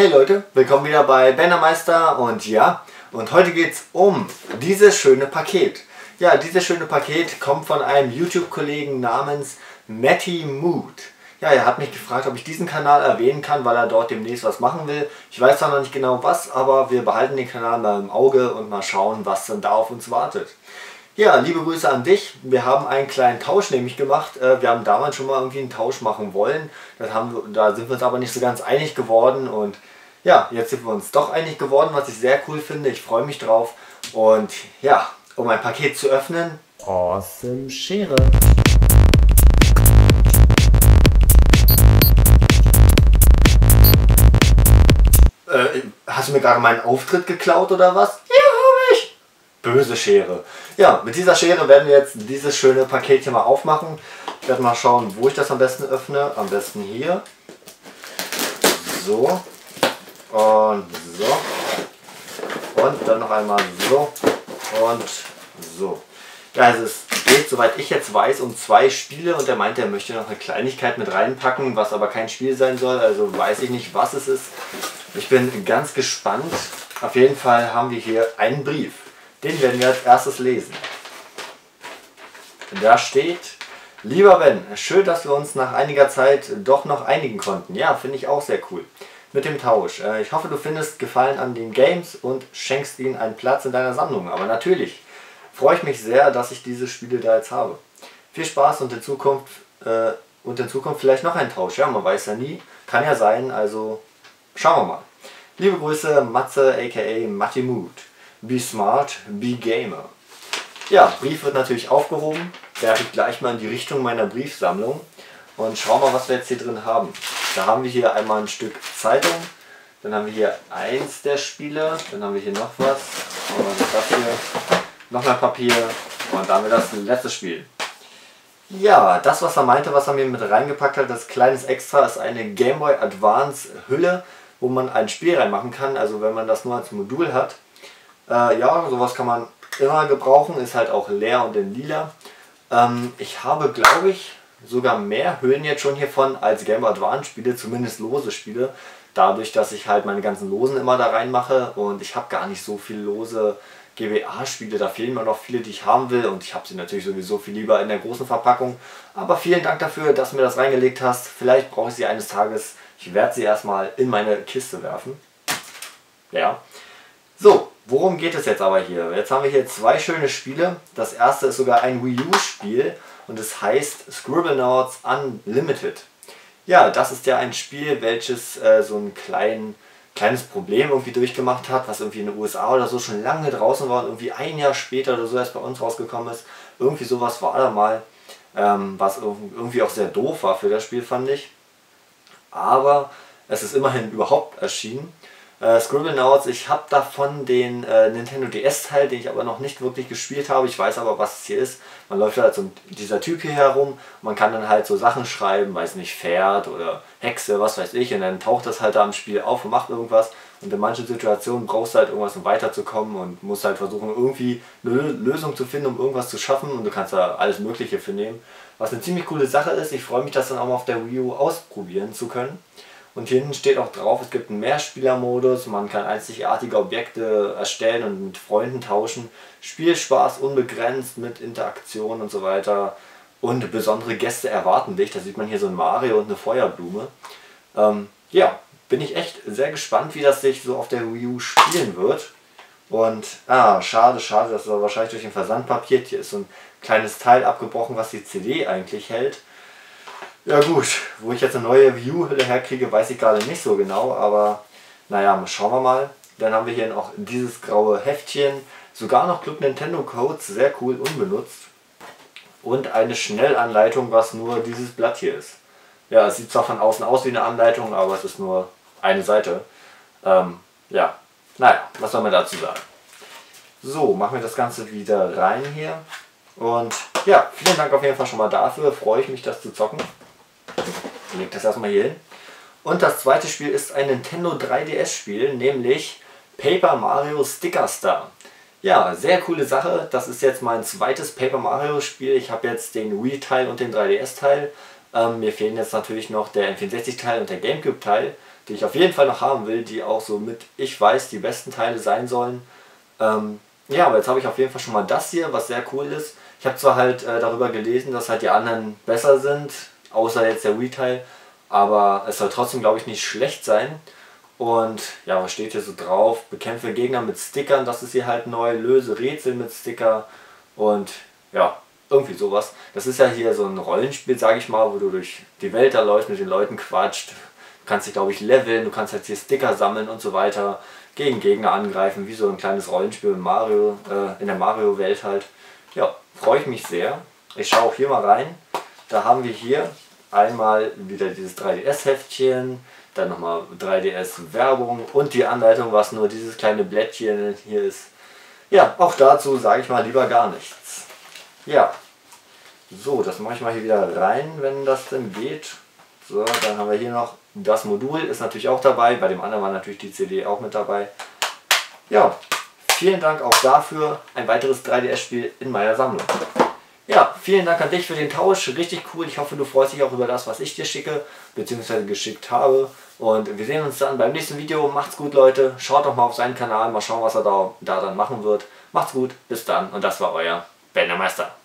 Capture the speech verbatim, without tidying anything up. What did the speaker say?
Hey Leute, willkommen wieder bei Bendermeister und ja, und heute geht es um dieses schöne Paket. Ja, dieses schöne Paket kommt von einem YouTube-Kollegen namens Matti Mood. Ja, er hat mich gefragt, ob ich diesen Kanal erwähnen kann, weil er dort demnächst was machen will. Ich weiß zwar noch nicht genau was, aber wir behalten den Kanal mal im Auge und mal schauen, was denn da auf uns wartet. Ja, liebe Grüße an dich. Wir haben einen kleinen Tausch nämlich gemacht. Wir haben damals schon mal irgendwie einen Tausch machen wollen. Das haben wir, da sind wir uns aber nicht so ganz einig geworden. Und ja, jetzt sind wir uns doch einig geworden, was ich sehr cool finde. Ich freue mich drauf. Und ja, um ein Paket zu öffnen. Awesome Schere. Äh, hast du mir gerade meinen Auftritt geklaut oder was? Böse Schere. Ja, mit dieser Schere werden wir jetzt dieses schöne Paket hier mal aufmachen. Ich werde mal schauen, wo ich das am besten öffne. Am besten hier. So. Und so. Und dann noch einmal so. Und so. Ja, also es geht, soweit ich jetzt weiß, um zwei Spiele. Und er meinte, er möchte noch eine Kleinigkeit mit reinpacken, was aber kein Spiel sein soll. Also weiß ich nicht, was es ist. Ich bin ganz gespannt. Auf jeden Fall haben wir hier einen Brief. Den werden wir als erstes lesen. Da steht: Lieber Ben, schön, dass wir uns nach einiger Zeit doch noch einigen konnten. Ja, finde ich auch sehr cool. Mit dem Tausch. Ich hoffe, du findest Gefallen an den Games und schenkst ihnen einen Platz in deiner Sammlung. Aber natürlich freue ich mich sehr, dass ich diese Spiele da jetzt habe. Viel Spaß und in Zukunft, äh, und in Zukunft vielleicht noch ein Tausch. Ja, man weiß ja nie. Kann ja sein, also schauen wir mal. Liebe Grüße, Matze aka Matti Mood. Be smart, be gamer. Ja, Brief wird natürlich aufgehoben. Werfe ich gleich mal in die Richtung meiner Briefsammlung. Und schau mal, was wir jetzt hier drin haben. Da haben wir hier einmal ein Stück Zeitung. Dann haben wir hier eins der Spiele. Dann haben wir hier noch was. Und das hier. Noch mehr Papier. Und dann haben wir das letzte Spiel. Ja, das, was er meinte, was er mir mit reingepackt hat, das kleines Extra, ist eine Game Boy Advance Hülle, wo man ein Spiel reinmachen kann. Also wenn man das nur als Modul hat. Äh, ja, sowas kann man immer gebrauchen, ist halt auch leer und in lila. Ähm, ich habe, glaube ich, sogar mehr Hüllen jetzt schon hiervon als Game Boy Advance Spiele, zumindest lose Spiele. Dadurch, dass ich halt meine ganzen Losen immer da reinmache und ich habe gar nicht so viele lose G B A-Spiele. Da fehlen mir noch viele, die ich haben will und ich habe sie natürlich sowieso viel lieber in der großen Verpackung. Aber vielen Dank dafür, dass du mir das reingelegt hast. Vielleicht brauche ich sie eines Tages. Ich werde sie erstmal in meine Kiste werfen. Ja. So. Worum geht es jetzt aber hier? Jetzt haben wir hier zwei schöne Spiele. Das erste ist sogar ein Wii U Spiel und es heißt Scribblenauts Unlimited. Ja, das ist ja ein Spiel, welches äh, so ein klein, kleines Problem irgendwie durchgemacht hat, was irgendwie in den U S A oder so schon lange draußen war und irgendwie ein Jahr später oder so erst bei uns rausgekommen ist. Irgendwie sowas war da mal, ähm, was irgendwie auch sehr doof war für das Spiel, fand ich. Aber es ist immerhin überhaupt erschienen. Äh, Scribblenauts, ich habe davon den äh, Nintendo D S-Teil, den ich aber noch nicht wirklich gespielt habe. Ich weiß aber, was es hier ist. Man läuft halt so dieser Typ hier herum. Man kann dann halt so Sachen schreiben, weiß nicht, Pferd oder Hexe, was weiß ich. Und dann taucht das halt da im Spiel auf und macht irgendwas. Und in manchen Situationen brauchst du halt irgendwas, um weiterzukommen. Und musst halt versuchen, irgendwie eine Lösung zu finden, um irgendwas zu schaffen. Und du kannst da alles Mögliche für nehmen. Was eine ziemlich coole Sache ist. Ich freue mich, das dann auch mal auf der Wii U ausprobieren zu können. Und hier hinten steht auch drauf, es gibt einen Mehrspielermodus, man kann einzigartige Objekte erstellen und mit Freunden tauschen. Spielspaß unbegrenzt mit Interaktion und so weiter. Und besondere Gäste erwarten dich. Da sieht man hier so ein Mario und eine Feuerblume. Ähm, ja, bin ich echt sehr gespannt, wie das sich so auf der Wii U spielen wird. Und, ah, schade, schade, das ist aber wahrscheinlich durch den Versand papiert. Hier ist so ein kleines Teil abgebrochen, was die C D eigentlich hält. Ja gut, wo ich jetzt eine neue Wii U-Hülle herkriege, weiß ich gerade nicht so genau, aber naja, schauen wir mal. Dann haben wir hier noch dieses graue Heftchen, sogar noch Club Nintendo Codes, sehr cool, unbenutzt. Und eine Schnellanleitung, was nur dieses Blatt hier ist. Ja, es sieht zwar von außen aus wie eine Anleitung, aber es ist nur eine Seite. Ähm, ja, naja, was soll man dazu sagen. So, machen wir das Ganze wieder rein hier. Und ja, vielen Dank auf jeden Fall schon mal dafür, freue ich mich, das zu zocken. Ich leg das erstmal hier hin. Und das zweite Spiel ist ein Nintendo drei D S Spiel, nämlich Paper Mario Sticker Star. Ja, sehr coole Sache. Das ist jetzt mein zweites Paper Mario Spiel. Ich habe jetzt den Wii Teil und den drei D S Teil. Ähm, mir fehlen jetzt natürlich noch der N vierundsechzig Teil und der GameCube Teil. die ich auf jeden Fall noch haben will, die auch so mit, ich weiß, die besten Teile sein sollen. Ähm, ja, aber jetzt habe ich auf jeden Fall schon mal das hier, was sehr cool ist. Ich habe zwar halt äh, darüber gelesen, dass halt die anderen besser sind, außer jetzt der Wii-Teil, aber es soll trotzdem, glaube ich, nicht schlecht sein. Und ja, was steht hier so drauf? Bekämpfe Gegner mit Stickern, das ist hier halt neu, löse Rätsel mit Sticker und ja, irgendwie sowas. Das ist ja hier so ein Rollenspiel, sage ich mal, wo du durch die Welt da läufst, mit den Leuten quatscht. Du kannst dich, glaube ich, leveln, du kannst jetzt hier Sticker sammeln und so weiter, gegen Gegner angreifen, wie so ein kleines Rollenspiel in, Mario, äh, in der Mario-Welt halt. Ja, freue ich mich sehr. Ich schaue auch hier mal rein. Da haben wir hier einmal wieder dieses drei D S-Heftchen, dann nochmal drei D S-Werbung und die Anleitung, was nur dieses kleine Blättchen hier ist. Ja, auch dazu sage ich mal lieber gar nichts. Ja, so, das mache ich mal hier wieder rein, wenn das denn geht. So, dann haben wir hier noch das Modul, ist natürlich auch dabei. Bei dem anderen war natürlich die C D auch mit dabei. Ja, vielen Dank auch dafür. Ein weiteres drei D S-Spiel in meiner Sammlung. Ja, vielen Dank an dich für den Tausch. Richtig cool. Ich hoffe, du freust dich auch über das, was ich dir schicke, beziehungsweise geschickt habe. Und wir sehen uns dann beim nächsten Video. Macht's gut, Leute. Schaut doch mal auf seinen Kanal. Mal schauen, was er da, da dann machen wird. Macht's gut. Bis dann. Und das war euer Bendermeister.